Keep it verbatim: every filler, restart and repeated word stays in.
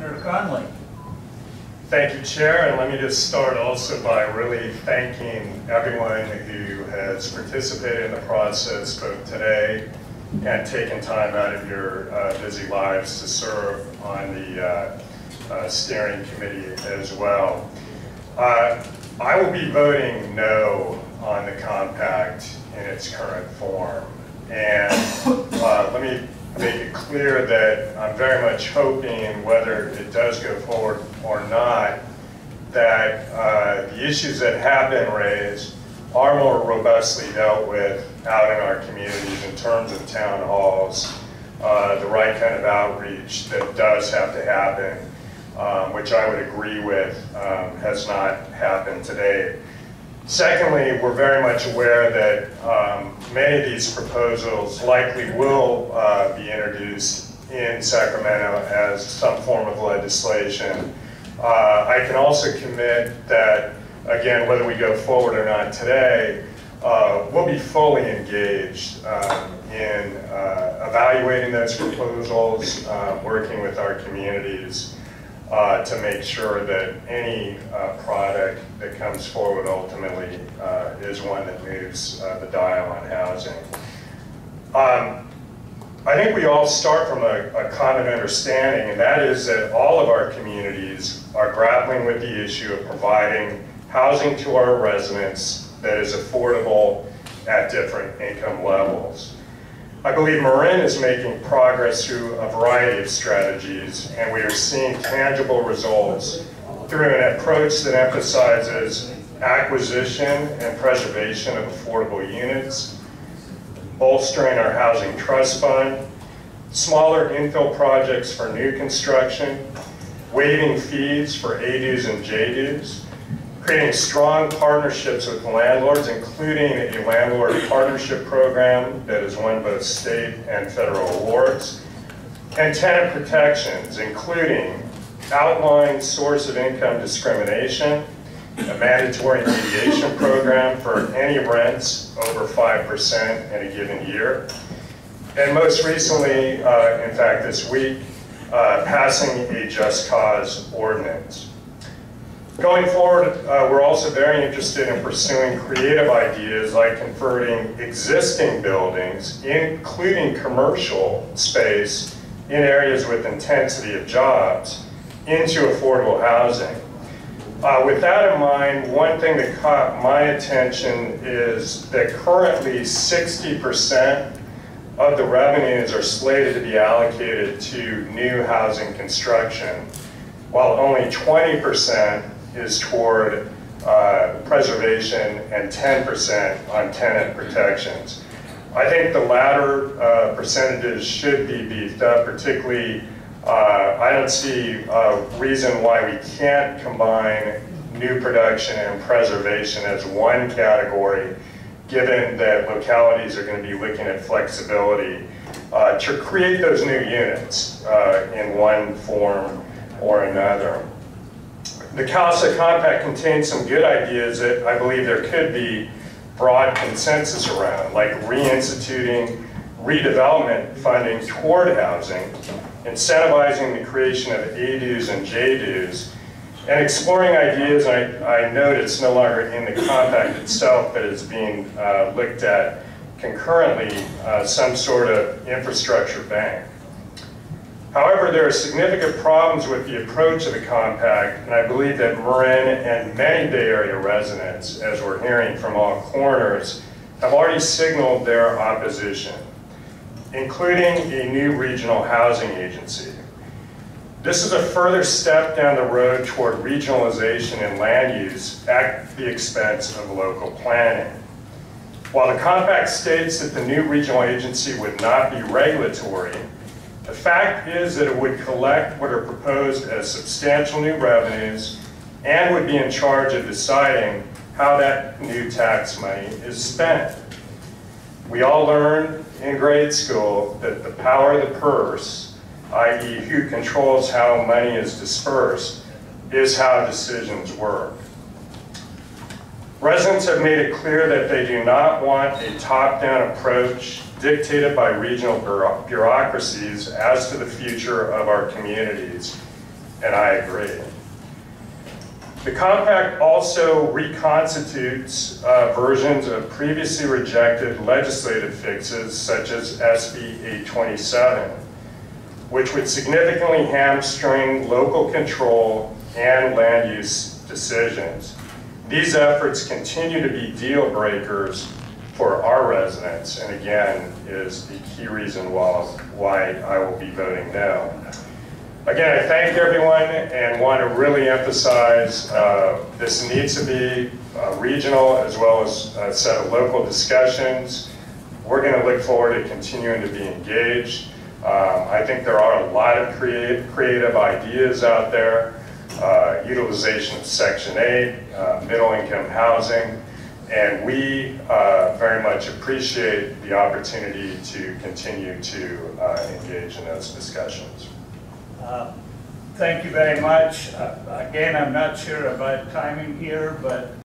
Commissioner Conley. Thank you, Chair, and let me just start also by really thanking everyone who has participated in the process both today and taken time out of your uh, busy lives to serve on the uh, uh, steering committee as well. Uh, I will be voting no on the compact in its current form. And uh, let me make it clear that I'm very much hoping, whether it does go forward or not, that uh, the issues that have been raised are more robustly dealt with out in our communities in terms of town halls, uh, the right kind of outreach that does have to happen, um, which I would agree with um, has not happened today. Secondly, we're very much aware that um, many of these proposals likely will uh, be introduced in Sacramento as some form of legislation. Uh, I can also commit that, again, whether we go forward or not today, uh, we'll be fully engaged um, in uh, evaluating those proposals, uh, working with our communities, Uh, to make sure that any uh, product that comes forward ultimately uh, is one that moves uh, the dial on housing. Um, I think we all start from a, a common understanding, and that is that all of our communities are grappling with the issue of providing housing to our residents that is affordable at different income levels. I believe Marin is making progress through a variety of strategies, and we are seeing tangible results through an approach that emphasizes acquisition and preservation of affordable units, bolstering our housing trust fund, smaller infill projects for new construction, waiving fees for A D Us and J A D Us, creating strong partnerships with landlords, including a landlord partnership program that has won both state and federal awards, and tenant protections, including outlying source of income discrimination, a mandatory mediation program for any rents over five percent in a given year, and most recently, uh, in fact this week, uh, passing a just cause ordinance. Going forward, uh, we're also very interested in pursuing creative ideas like converting existing buildings, including commercial space, in areas with intensity of jobs, into affordable housing. Uh, with that in mind, one thing that caught my attention is that currently sixty percent of the revenues are slated to be allocated to new housing construction, while only twenty percent is toward uh, preservation and ten percent on tenant protections. I think the latter uh, percentages should be beefed up, particularly uh, I don't see a reason why we can't combine new production and preservation as one category, given that localities are going to be looking at flexibility uh, to create those new units uh, in one form or another. The CASA Compact contains some good ideas that I believe there could be broad consensus around, like reinstituting redevelopment funding toward housing, incentivizing the creation of A D Us and J A D Us, and exploring ideas I, I note it's no longer in the compact itself, but it's being uh, looked at concurrently, uh, some sort of infrastructure bank. However, there are significant problems with the approach of the compact, and I believe that Marin and many Bay Area residents, as we're hearing from all corners, have already signaled their opposition, including a new regional housing agency. This is a further step down the road toward regionalization and land use at the expense of local planning. While the compact states that the new regional agency would not be regulatory, the fact is that it would collect what are proposed as substantial new revenues and would be in charge of deciding how that new tax money is spent. We all learned in grade school that the power of the purse, that is who controls how money is dispersed, is how decisions work. Residents have made it clear that they do not want a top-down approach dictated by regional bureaucracies as to the future of our communities, and I agree. The compact also reconstitutes uh, versions of previously rejected legislative fixes such as S B eight twenty-seven, which would significantly hamstring local control and land use decisions. These efforts continue to be deal breakers for our residents, and again, is the key reason why I will be voting no. Again, I thank everyone and want to really emphasize uh, this needs to be uh, regional as well as a set of local discussions. We're going to look forward to continuing to be engaged. Um, I think there are a lot of creative, creative ideas out there, uh, utilization of Section eight, uh, middle income housing, and we uh, very much appreciate the opportunity to continue to uh, engage in those discussions. Uh, thank you very much. Uh, again, I'm not sure about timing here, but